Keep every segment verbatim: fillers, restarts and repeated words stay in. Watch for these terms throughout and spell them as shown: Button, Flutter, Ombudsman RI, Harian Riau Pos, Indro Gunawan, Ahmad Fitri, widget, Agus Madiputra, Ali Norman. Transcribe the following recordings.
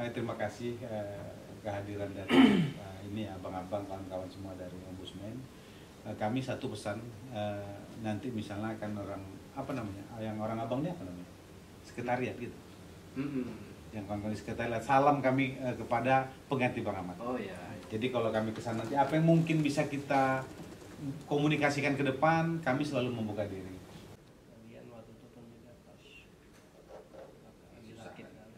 eh, terima kasih eh, kehadiran dari eh, ini abang-abang, kawan-kawan semua dari Ombudsman. Eh, kami satu pesan, eh, nanti misalnya akan orang apa namanya, yang orang abang ini apa namanya, sekretariat gitu. Mm-hmm. Yang kawan-kawan sekretariat, salam kami eh, kepada pengganti Bang Ahmad. Oh ya. Jadi kalau kami kesana nanti apa yang mungkin bisa kita komunikasikan ke depan, kami selalu membuka diri. Kalian waktu itu pun juga pas lagi sakit kan, lagi sakit, nggak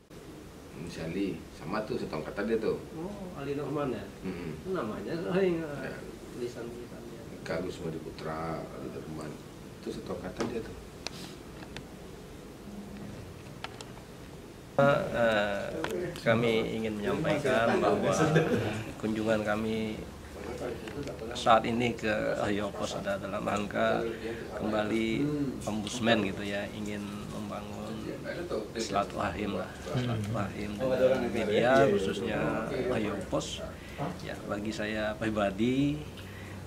bisa. Miss Ali, sama tuh setongkatan dia tuh. Oh, Ali Norman ya. Hmm. Itu namanya sering ya. Tulisan-tulisannya. Kak Agus Madiputra, Ali Norman, itu setongkatan dia tuh. Uh, kami ingin menyampaikan bahwa kunjungan kami saat ini ke Riau Pos ada dalam rangka kembali Ombudsman gitu ya, ingin membangun silaturahim lah, silaturahim dengan media khususnya Riau Pos ya. Bagi saya pribadi,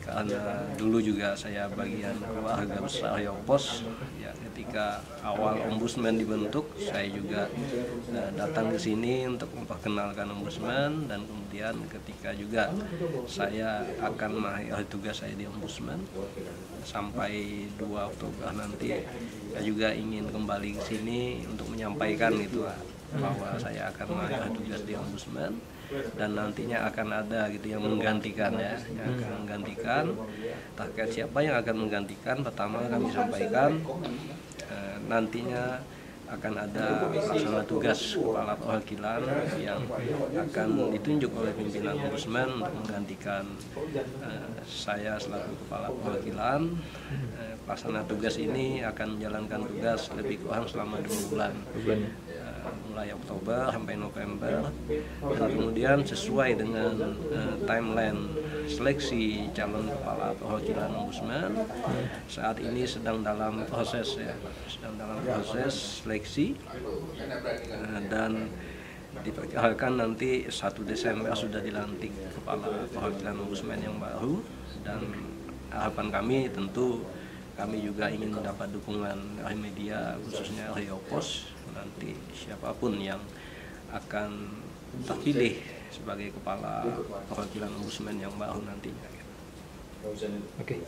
karena dulu juga saya bagian keluarga besar Riau Pos ya, ketika awal Ombudsman dibentuk saya juga uh, datang ke sini untuk memperkenalkan Ombudsman, dan kemudian ketika juga saya akan mengakhiri tugas saya di Ombudsman sampai dua Oktober nanti, saya juga ingin kembali ke sini untuk menyampaikan gitu bahwa saya akan mengakhiri tugas di Ombudsman, dan nantinya akan ada gitu yang menggantikan ya, yang akan menggantikan. Terkait siapa yang akan menggantikan, pertama kami sampaikan eh, nantinya akan ada laksana tugas kepala perwakilan yang akan ditunjuk oleh pimpinan Ombudsman untuk menggantikan eh, saya selaku kepala perwakilan. Eh, laksana tugas ini akan menjalankan tugas lebih kurang selama dua bulan. Mulai Oktober sampai November, dan kemudian sesuai dengan uh, timeline seleksi calon kepala perwakilan Ombudsman, saat ini sedang dalam proses ya, sedang dalam proses seleksi, uh, dan diperkirakan nanti satu Desember sudah dilantik kepala perwakilan Ombudsman yang baru. Dan harapan kami tentu kami juga ingin mendapat dukungan dari media khususnya Riau Pos. Nanti siapapun yang akan terpilih sebagai kepala perwakilan Ombudsman yang baru nantinya. Oke.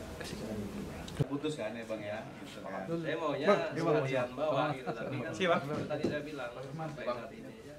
Putus kan ya Bang ya? Saya maunya sekalian bawa gitu, tapi kan tadi saya bilang sampai saat ini.